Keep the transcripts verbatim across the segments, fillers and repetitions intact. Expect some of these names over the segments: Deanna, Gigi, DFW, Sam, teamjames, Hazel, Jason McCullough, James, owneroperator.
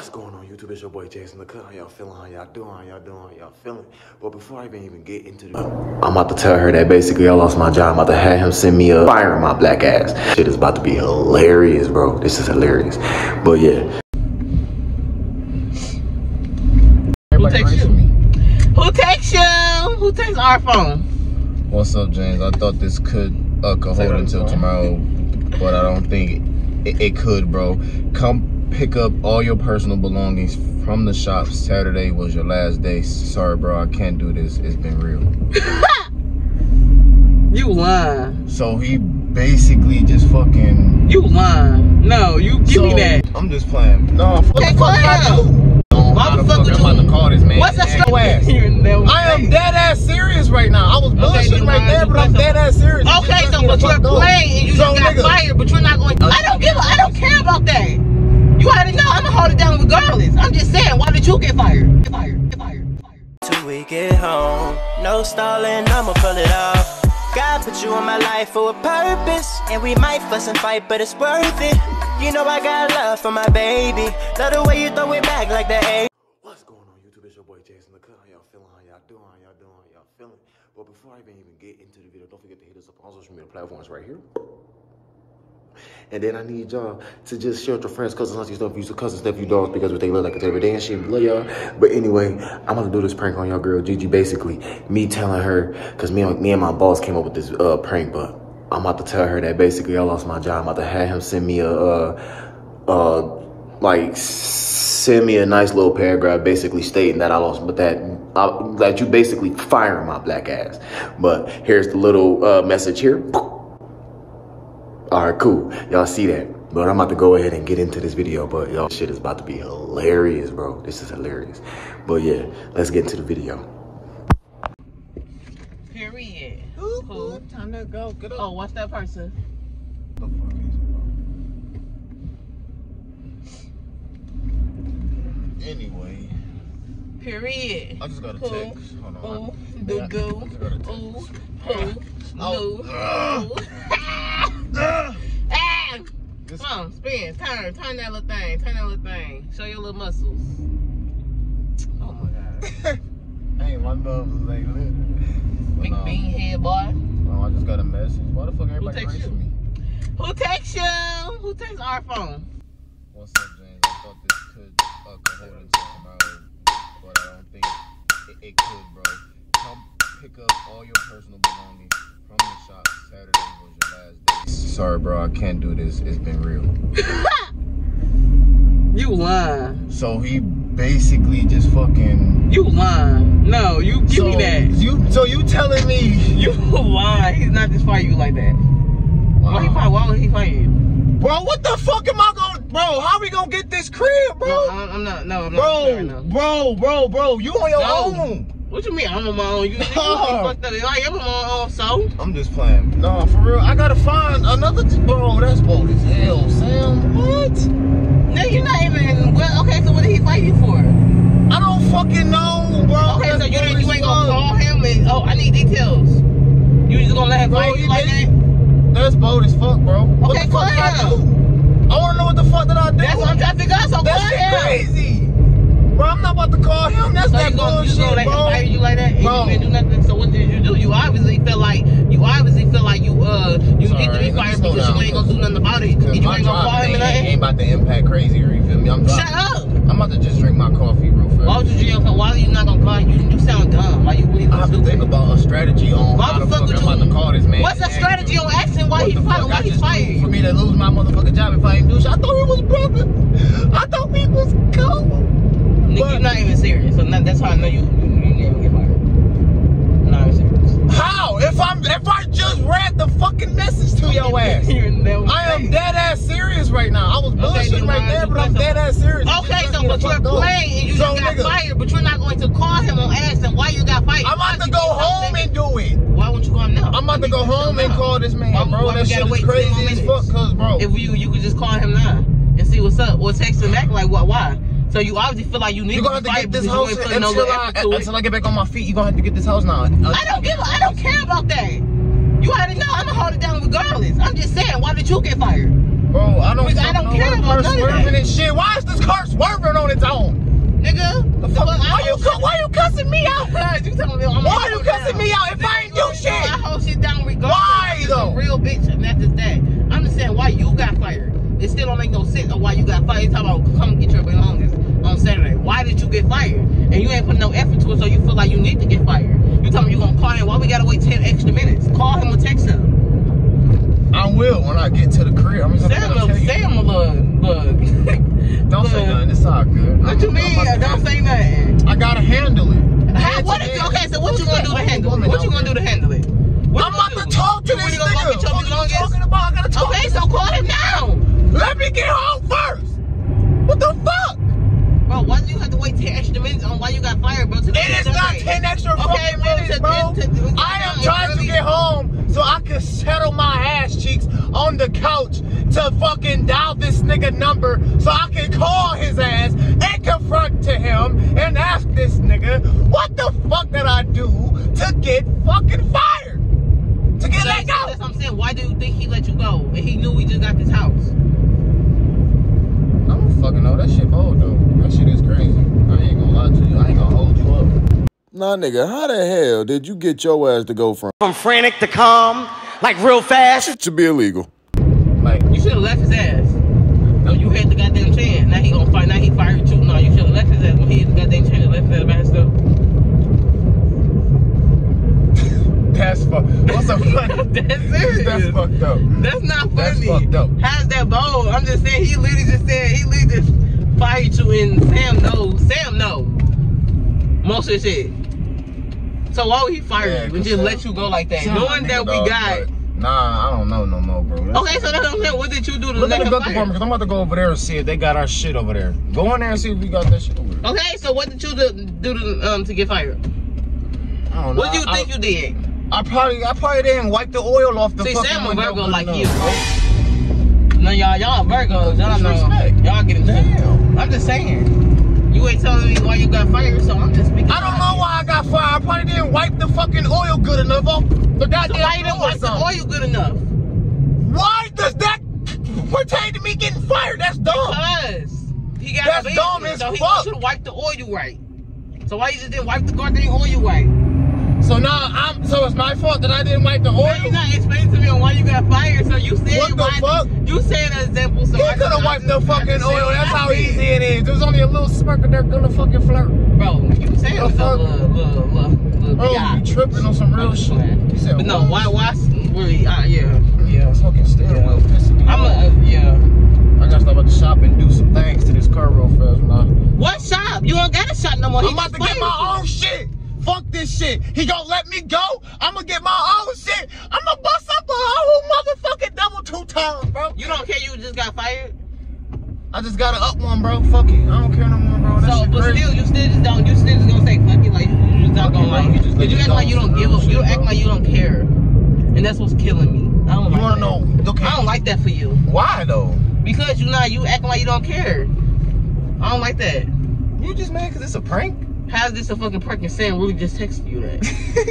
What's going on YouTube? It's your boy Jason McCullough. How y'all feeling? How y'all doing? How y'all doing? How y'all feeling? But before I even even get into the I'm about to tell her that basically I lost my job. I'm about to have him send me a fire in my black ass. Shit is about to be hilarious, bro. This is hilarious. But yeah. Who takes you? Who takes you? Who takes our phone? What's up, James? I thought this could uh, could hold until tomorrow, but I don't think it, it, it could, bro. Come pick up all your personal belongings from the shop. Saturday was your last day. Sorry, bro, I can't do this. It's been real. You lying. So he basically just fucking. You lying. No, you give so, me that. I'm just playing. No, fuck the fuck I do. No, why the fuck, fuck I'm about to call this man. What's that straight ass? I am dead ass serious right now. I was bullshitting okay, right there, but I'm dead ass serious. Okay, so but you're playing and you so, just got nigga. fired, but you're not going to. I don't give a, I don't care about that. You already know I'm gonna hold it down regardless. I'm just saying, why did you get fired? Get fired, get fired, fired. Till we get home, no stalling, I'ma pull it off. God put you in my life for a purpose, and we might fuss and fight, but it's worth it. You know I got love for my baby. Love the way you throw it back like the A. What's going on YouTube? It's your boy Jason McCullough. How y'all feeling? How y'all doing? How y'all doing? How y'all feeling? But before I even even get into the video, don't forget to hit us up on all social media platforms right here. And then I need y'all to just share with your friends, cousins, aunties, nephews, your cousins, nephews, dogs, because what they look like it's every day and shit. Love y'all. But anyway, I'm gonna do this prank on y'all girl Gigi. Basically, me telling her, cause me, me and my boss came up with this uh, prank, but I'm about to tell her that basically I lost my job. I'm about to have him send me a, uh, uh, like send me a nice little paragraph, basically stating that I lost, but that I, that you basically firing my black ass. But here's the little uh, message here. All right, cool. Y'all see that. But I'm about to go ahead and get into this video, but y'all shit is about to be hilarious, bro. This is hilarious. But yeah, let's get into the video. Period. Ooh, cool. Ooh, time to go. Get up. Oh, watch that person. The fuck is it? Anyway. Period. I just got a text. Hold on. Ooh, the goo. Ooh, poo. Oh. Ooh. Uh, ah! Come on, spin, turn, turn that little thing, turn that little thing. Show your little muscles. Oh my god. Hey, my muscles ain't lit. Big no. bean head boy. No, I just got a message. Why the fuck everybody racing me? Who takes you? Who takes our phone? What's up, James? I thought this could uh, hold until tomorrow, but I don't think it, it could, bro. Come pick up all your personal belongings from the shop. Saturday was your last day. Sorry, bro, I can't do this. It's been real. You lying. So he basically just fucking. You lying. No, you give so, me that. You so you telling me you lying? He's not just fighting you like that. Wow. Why he fight? Why would he fight you? Bro, what the fuck am I gonna, bro? How we gonna get this crib, bro? No, I'm, I'm not. No, I'm bro, not. Bro, bro, bro, bro. You on your no. own. What you mean I'm on my own? You, you, you fucked up. Like, I'm on my own, so? I'm just playing. No, for real. I gotta find another. Bro, that's bold as hell, Sam. What? No, you're not even. Well, okay, so what did he fight you for? I don't fucking know, bro. Okay, that's so you, didn't, you ain't gonna call him and. Oh, I need details. You just gonna let him bro, fight you like that? That's bold as fuck, bro. Okay, what the fuck did I do? I wanna know what the fuck did I do. That's what I'm trying to figure out, so that's call him. crazy. Bro, I'm not about to call him. That's so that bullshit, bro. Like, fire you like that, and bro. You didn't do nothing. So what did you do? You obviously feel like you obviously feel like you uh you sorry, need to be fired because down. you ain't gonna do nothing about it. And you ain't gonna call him and nothing. Ain't about to impact crazy or you feel me? I'm driving. Shut up. I'm about to just drink my coffee real fast. Why would you drink? Why are you not gonna call him? You, you sound dumb. Why you really I have to think about a strategy on why how the fuck, fuck I'm about to call this man. What's the strategy on asking why he fired? Why he fired? For me to lose my motherfucking job if I ain't do shit. I thought we was brothers. I thought we was cool. Nigga, you're not even serious, so not, that's how I know you, you, you didn't even get fired. Not even serious. How? If I'm, if I just read the fucking message to your ass, I am dead ass serious right now. I was bullshitting okay, right there, but I'm dead ass serious. Okay, so but you're playing and you so, just got nigga. fired, but you're not going to call him and ask him why you got fired. I'm about to go home and do it. Why won't you call him now? I'm about to go home and call this man, bro. That shit is crazy as fuck, cause bro, if you you could just call him now and see what's up, or text him back like what why. So you obviously feel like you need you're gonna to fight this house until, no I, to until I get back on my feet. You're gonna have to get this house now. Uh, I don't give. A, I don't care about that. You already know I'm gonna hold it down regardless. I'm just saying, why did you get fired? Bro, I don't. I don't know care about none of that. Shit. Why is this car swerving on it? you got fired. You're talking about come get your belongings on Saturday. Why did you get fired? And you ain't put no effort to it, so you feel like you need to get fired. You tell me you're going to call him. Why we got to wait ten extra minutes? Call him or text him. I will when I get to the crib. I'm just Sam, gonna tell Sam, you. Look, look. Don't look. Say nothing. It's all good. What I'm, you mean? Don't handle. Say nothing. I gotta handle it. How, what is, okay, so what you gonna do to handle it? What you gonna do to handle it? What I'm about to talk to you this gonna nigga. What you talking about? I gotta talk. Okay, so call him now. Let me get home first. What the fuck? Bro, why do you have to wait ten extra minutes on why you got fired, bro? It is not ten extra fucking minutes, bro. I am trying to get home so I can settle my ass cheeks on the couch to fucking dial this nigga number so I can call his ass and confront to him and ask this nigga what the fuck did I do to get fucking fired? To get let go? That's what I'm saying. Why do you think he let you go? And he knew we just got this house. I don't fucking know. That shit bold, though. That shit is crazy. I ain't gonna lie to you. I ain't gonna hold you up. Nah, nigga, how the hell did you get your ass to go from From frantic to calm, like real fast? It should be illegal. Like, you should've left his ass. No, you had the goddamn chance. Now he gonna fight. Now he fired you. No, you should've left his ass when he had the goddamn chance and left his ass by himself. That's fucked. What's up, funny? That's serious. That's fucked up. That's not funny. That's fucked up. How's that bold? I'm just saying, he literally just said, he literally just fired you and Sam knows. Sam knows most of the shit. So why would he fire yeah, you and just Sam, let you go like that? Sam, knowing that we dog, got... Nah, I don't know no more, bro. That's okay, so that's what I'm saying. What did you do to look let him fire? Because I'm about to go over there and see if they got our shit over there. Go in there and see if we got that shit over there. Okay, so what did you do, do to, um, to get fired? I don't know. What do you I, think I, you did? I probably I probably didn't wipe the oil off the see, fucking... See, Sam was Virgo like you, bro. No, y'all, y'all Virgos. Y'all know. Y'all getting damn. I'm just saying. You ain't telling me why you got fired, so I'm just speaking. I don't know why I got fired. I probably didn't wipe the fucking oil good enough off the goddamn so why you didn't wipe something. The oil good enough? Why does that pertain to me getting fired? That's dumb. Because he got that's dumb as so fuck. He should have wiped the oil right. So why you just didn't wipe the goddamn oil right? So now I'm. So it's my fault that I didn't wipe the oil. Now you're not explaining to me on why you got fired. So you said what the why, fuck? You said an example. So he could have wiped the fucking oil. That's how easy it is. There's only a little smirk and they're gonna fucking flirt. Bro, you said a little, little, little. Bro, you tripping on some real shit. You said, but no, why, why? Really? Ah, yeah, yeah. Fucking still. I'm pissing me off. Yeah. I gotta stop at the shop and do some things to this car real fast, man. What shop? You don't got a shop no more. I'm about to get my own shit. Fuck this shit. He gonna let me go. I'm gonna get my own shit. I'm gonna bust up a whole motherfucking double two times, bro. You don't care you just got fired? I just gotta up one, bro. Fuck it. I don't care no more, bro. That so, shit but crazy. Still, you still just don't, you still just gonna say fuck it. Like, you just not gonna like it. You, just, you, you act like you don't give up. You act like you don't care. And that's what's killing me. I don't like you wanna that. Know, okay. I don't like that for you. Why, though? Because you not, you acting like you don't care. I don't like that. You just mad because it's a prank? How's this a fucking prank and Sam really just texted you that?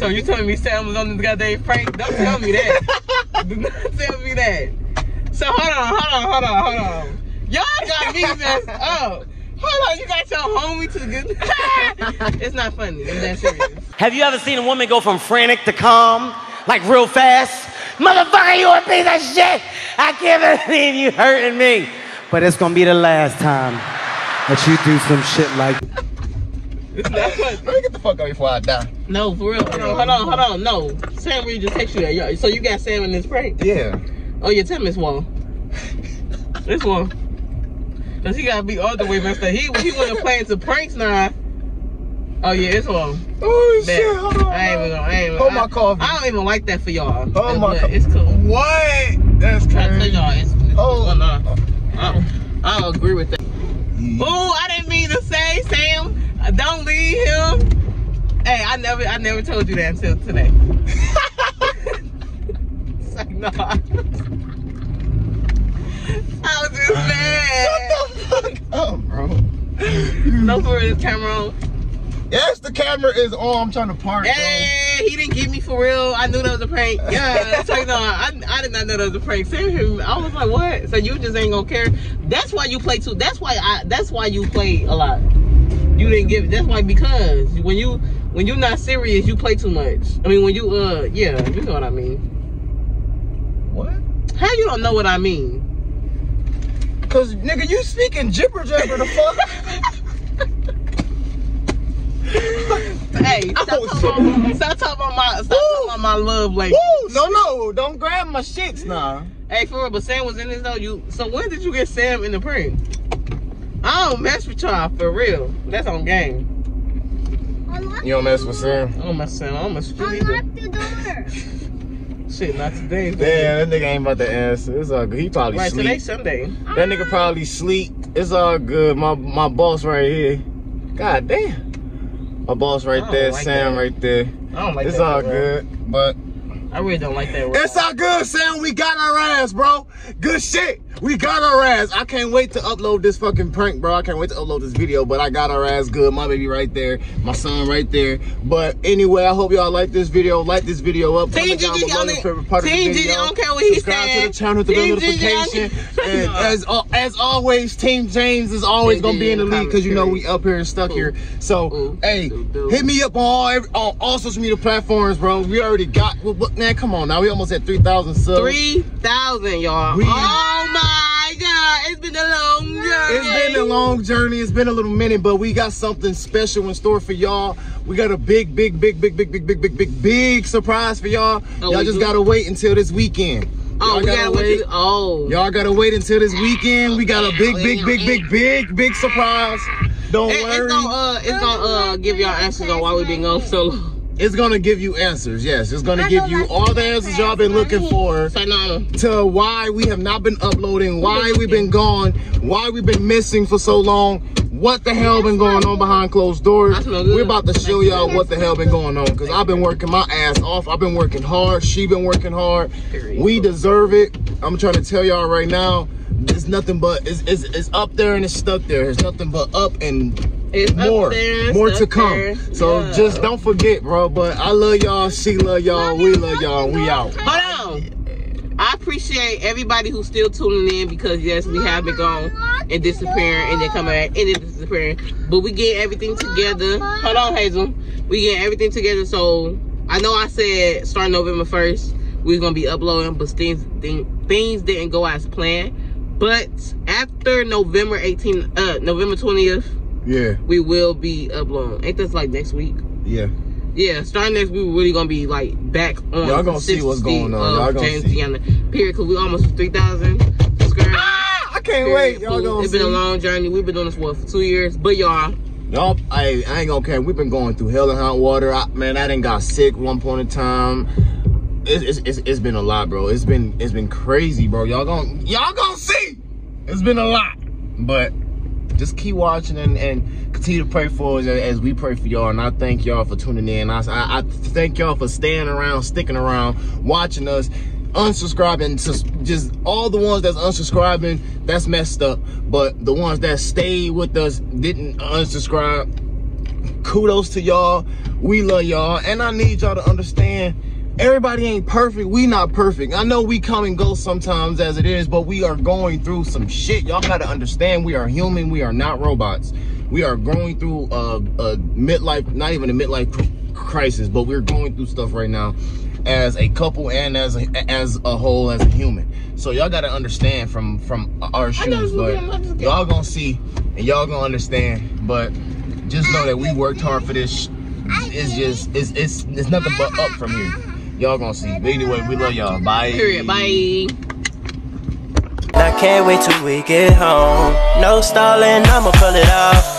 So you telling me Sam was on this goddamn prank? Don't tell me that. Do not tell me that. So hold on, hold on, hold on, hold on. Y'all got me messed up. Hold on, you got your homie to get... It's not funny, I'm that serious. Have you ever seen a woman go from frantic to calm? Like real fast? Motherfucker, you a piece of shit! I can't believe you hurting me. But it's gonna be the last time that you do some shit like... It's not funny. Let me get the fuck out before I die. No, for real. Hold on, hold on, hold on. No. Sam really just text you that. So you got Sam in this prank? Yeah. Oh, yeah, tell me this one. This one. Because he got to be all the way messed up. He, he wasn't playing to pranks now. Oh, yeah, it's one. Oh, shit. Hold on. I ain't even going to. I ain't even, hold I, my coffee. I don't even like that for y'all. Oh, my God. It's cool. What? That's crazy. I tell y'all, it's, it's oh. Cool. No. I, I don't agree with that. Yeah. Oh, I didn't mean to say, Sam. Don't leave him. Hey, I never, I never told you that until today. It's like, no. I was just mad. Shut the fuck up, bro. No, for real, is camera on? Yes, the camera is on. I'm trying to park, hey, bro. He didn't get me for real. I knew that was a prank. Yeah, it's like, no, I, I did not know that was a prank. Seriously, I was like, what? So you just ain't gonna care? That's why you play too. That's why I. That's why you play a lot. You didn't give it. That's why, because when you when you're not serious, you play too much. I mean, when you uh yeah, you know what I mean. What? How you don't know what I mean? Cause nigga, you speaking jibber jabber the fuck. Hey, stop, oh, talking my, stop talking about my, stop Woo. talking about my love language. No, no, don't grab my shits now. Hey, for real, but Sam was in this though. You, so when did you get Sam in the prank? I don't mess with y'all for real. That's on game. You don't mess with Sam. I don't mess with Sam. I don't mess with you either. Unlock the door. Shit, not today. Damn, that nigga ain't about to answer. It's all good. He probably right, sleep. Right, today Sunday. That nigga probably sleep. It's all good. My my boss right here. God damn. My boss right there, like Sam that. right there. I don't like it's that. It's all good, word. but. I really don't like that word. It's all good, Sam. We got our ass, bro. Good shit. We got our ass. I can't wait to upload this fucking prank, bro. I can't wait to upload this video, but I got our ass good. My baby right there. My son right there. But anyway, I hope y'all like this video. Like this video up. Team Gigi, I don't care what he said. Subscribe to the channel, the bell notification. And as, as always, Team James is always going to be in the lead because you know we up here and stuck here. So, hey, hit me up on all, all social media platforms, bro. We already got, man, come on now. We almost at three thousand subs. three thousand, y'all. Oh, my. My God, it's been a long journey. It's been a long journey. It's been a little minute, but we got something special in store for y'all. We got a big, big, big, big, big, big, big, big, big, big surprise for y'all. Oh, y'all just gotta wait until this weekend. Oh, we gotta wait. wait. Oh, y'all gotta wait until this weekend. We got a big, big, big, big, big, big surprise. Don't it, worry. It's gonna, uh, it's gonna uh, give y'all answers on why we been gone so long. It's gonna give you answers, yes. It's gonna give you all the answers y'all been looking for to why we have not been uploading, why we've been gone, why we've been missing for so long, what the hell been going on behind closed doors. We're about to show y'all what the hell been going on because I've been working my ass off. I've been working hard. She been working hard. We deserve it. I'm trying to tell y'all right now, it's nothing but, it's, it's, it's up there and it's stuck there. It's nothing but up and It's more, there, more to come. There. So yeah. Just don't forget, bro. But I love y'all. She love y'all. We love y'all. We out. Hold on. I appreciate everybody who's still tuning in because yes, we have been gone and disappearing and then coming back and then disappearing. But we get everything together. Hold on, Hazel. We get everything together. So I know I said starting November first we're gonna be uploading, but things things didn't go as planned. But after November eighteenth, uh, November twentieth. Yeah, we will be uploading. Ain't that like next week? Yeah, yeah. Starting next week, we're really gonna be like back on. Y'all gonna see what's going on. Y'all gonna James see. Deanna, period. Cause we almost three thousand subscribers. Ah, I can't period. wait. Y'all gonna It's see. been a long journey. We've been doing this what, for two years, but y'all. Y'all, I, I ain't gonna care. We've been going through hell and hot water. I, man, I done got sick one point in time. It's it's, it's it's been a lot, bro. It's been it's been crazy, bro. Y'all gonna y'all gonna see. It's been a lot, but. Just keep watching and, and continue to pray for us as we pray for y'all. And I thank y'all for tuning in. I, I, I thank y'all for staying around, sticking around, watching us, unsubscribing. Just all the ones that's unsubscribing, that's messed up. But the ones that stayed with us, didn't unsubscribe, kudos to y'all. We love y'all. And I need y'all to understand, everybody ain't perfect. We not perfect. I know we come and go sometimes as it is, but we are going through some shit. Y'all gotta understand we are human. We are not robots. We are going through a, a midlife, not even a midlife crisis, but we're going through stuff right now as a couple and as a, as a whole, as a human. So y'all gotta understand from, from our shoes, but y'all gonna see and y'all gonna understand, but just know that we worked hard for this. It's just, it's, it's, it's nothing but up from here. Y'all gonna see. But anyway, we love y'all. Bye. Period. Bye. I can't wait till we get home. No stalling, I'ma pull it off.